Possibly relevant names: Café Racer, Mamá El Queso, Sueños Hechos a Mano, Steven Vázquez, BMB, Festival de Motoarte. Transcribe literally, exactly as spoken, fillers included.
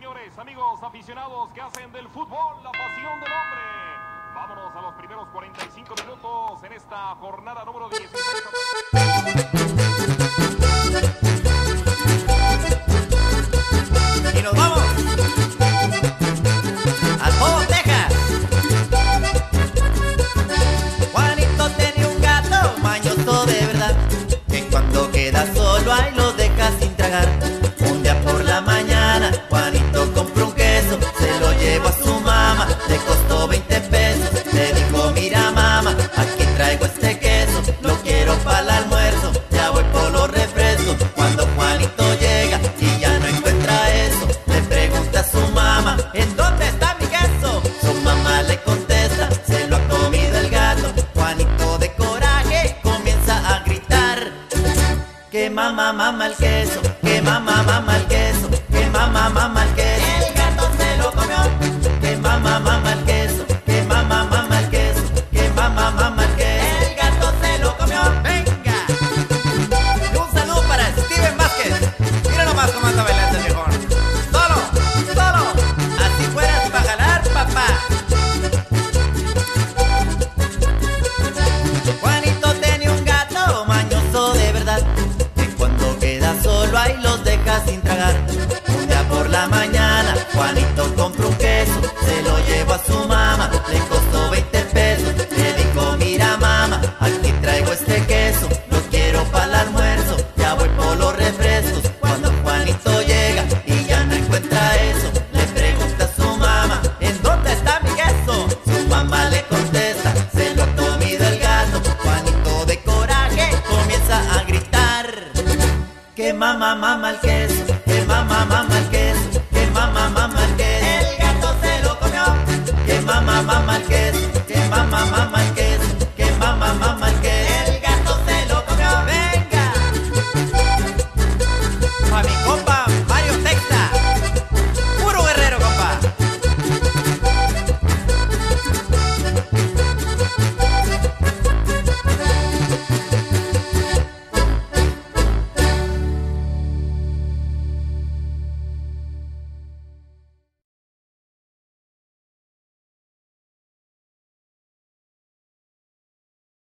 señores, amigos aficionados que hacen del fútbol la pasión del hombre. Vámonos a los primeros cuarenta y cinco minutos en esta jornada número dieciséis. Y nos vamos a todos, Texas. Juanito tenía un gato mañoso de verdad, que cuando queda solo ahí lo deja sin tragar. Un día por la mañana Juanito compró un queso, se lo llevó a su mamá, le costó veinte pesos. Le dijo: mira mamá, aquí traigo este queso, lo quiero para el almuerzo, ya voy por los refrescos. Cuando Juanito llega y ya no encuentra eso, le pregunta a su mamá: ¿en dónde está mi queso? Su mamá le contesta: se lo ha comido el gato. Juanito de coraje comienza a gritar: que mamá, mamá el queso, que mamá, mamá el queso, que mamá, mamá el queso, el gato se lo comió. Que mamá, mamá el queso, que mamá, mamá el queso, que mamá, mamá el queso, el gato se lo comió. Venga, un saludo para Steven Vázquez. Mira nomás cómo anda bailando el viejón. Solo, solo, así fueras para jalar, papá. Juanito tenía un gato mañoso de verdad, que cuando queda solo ahí los deja sin tragar. Un día por la mañana Juanito compró un queso, se lo llevó a su mamá, le costó veinte pesos. Le dijo: mira mamá, aquí traigo este queso, lo quiero para el almuerzo, ya voy por los refrescos. Cuando Juanito llega y ya no encuentra eso, le pregunta a su mamá: ¿en dónde está mi queso? Su mamá le contesta: se lo ha comido el gato. Juanito de coraje comienza a gritar: que mamá, mamá el queso, que mamá, mamá el queso, que mamá, mamá el queso, el gato se lo comió. Que mamá, mamá el queso, que mamá, mamá